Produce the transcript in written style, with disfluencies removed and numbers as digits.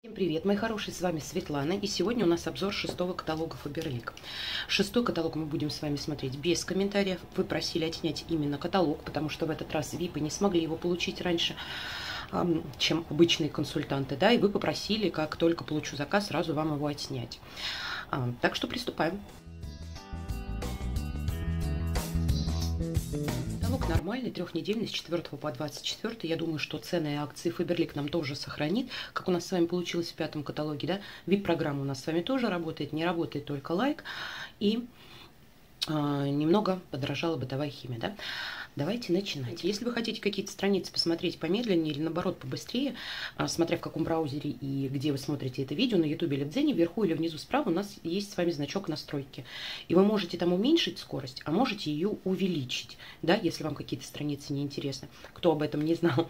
Всем привет, мои хорошие, с вами Светлана, и сегодня у нас обзор 6-го каталога Фаберлик. 6-й каталог мы будем с вами смотреть без комментариев. Вы просили отнять именно каталог, потому что в этот раз ВИПы не смогли его получить раньше, чем обычные консультанты, да, и вы попросили, как только получу заказ, сразу вам его отснять. Так что приступаем. Нормальный, трехнедельный, с 4 по 24. Я думаю, что цены и акции Фаберлик нам тоже сохранит, как у нас с вами получилось в 5-м каталоге, да, VIP-программа у нас с вами тоже работает, не работает только лайк, и немного подорожала бытовая химия, да. Давайте начинать. Если вы хотите какие-то страницы посмотреть помедленнее или, наоборот, побыстрее, смотря в каком браузере и где вы смотрите это видео, на YouTube или в Дзене, вверху или внизу справа у нас есть с вами значок «Настройки». И вы можете там уменьшить скорость, а можете ее увеличить, да, если вам какие-то страницы неинтересны. Кто об этом не знал.